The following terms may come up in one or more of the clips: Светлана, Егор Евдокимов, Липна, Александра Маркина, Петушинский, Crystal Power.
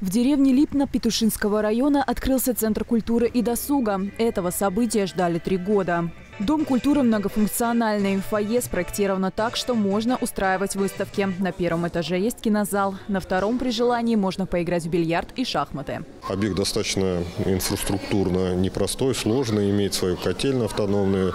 В деревне Липна Петушинского района открылся Центр культуры и досуга. Этого события ждали 3 года. Дом культуры многофункциональный. Фойе спроектировано так, что можно устраивать выставки. На 1-м этаже есть кинозал. На 2-м при желании можно поиграть в бильярд и шахматы. Объект достаточно инфраструктурно непростой, сложный. Имеет свою котельную автономную,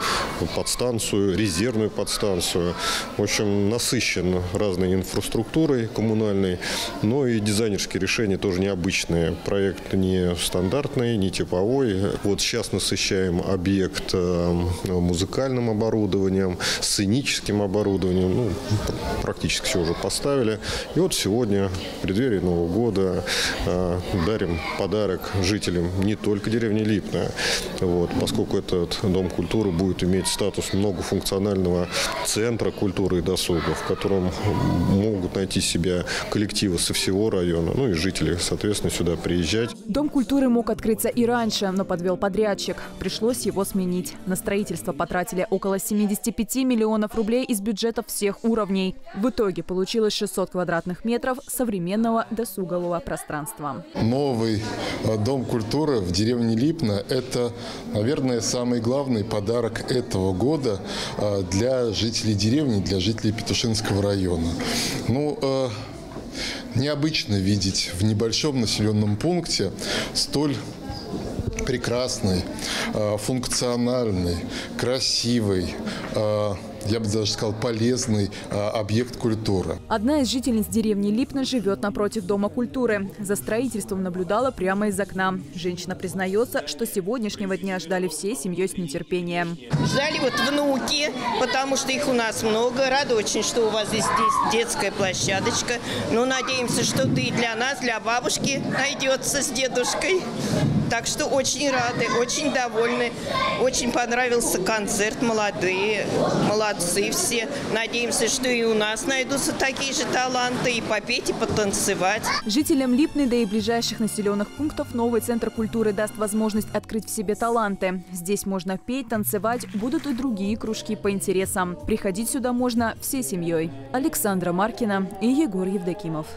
подстанцию, резервную подстанцию. В общем, насыщен разной инфраструктурой коммунальной. Но и дизайнерские решения тоже необычные. Проект не стандартный, не типовой. Вот сейчас насыщаем объект музыкальным оборудованием, сценическим оборудованием, практически все уже поставили. И вот сегодня, в преддверии Нового года, дарим подарок жителям не только деревни Липна, поскольку этот дом культуры будет иметь статус многофункционального центра культуры и досуга, в котором могут найти себя коллективы со всего района, и жители, соответственно, сюда приезжать. Дом культуры мог открыться и раньше, но подвел подрядчик. Пришлось его сменить. На строительство потратили около 75 миллионов рублей из бюджетов всех уровней. В итоге получилось 600 квадратных метров современного досугового пространства. Новый дом культуры в деревне Липна – это, наверное, самый главный подарок этого года для жителей деревни, для жителей Петушинского района. Необычно видеть в небольшом населенном пункте столь прекрасный, функциональный, красивый, я бы даже сказал, полезный объект культуры. Одна из жительниц деревни Липна живет напротив Дома культуры. За строительством наблюдала прямо из окна. Женщина признается, что сегодняшнего дня ждали всей семьей с нетерпением. Ждали внуки, потому что их у нас много. Рада очень, что у вас здесь детская площадочка. Надеемся, что ты для нас, для бабушки найдется с дедушкой. Так что очень рады, очень довольны. Очень понравился концерт. Молодые, молодцы все. Надеемся, что и у нас найдутся такие же таланты. И попеть, и потанцевать. Жителям Липны, да и ближайших населенных пунктов, новый Центр культуры даст возможность открыть в себе таланты. Здесь можно петь, танцевать. Будут и другие кружки по интересам. Приходить сюда можно всей семьей. Александра Маркина и Егор Евдокимов.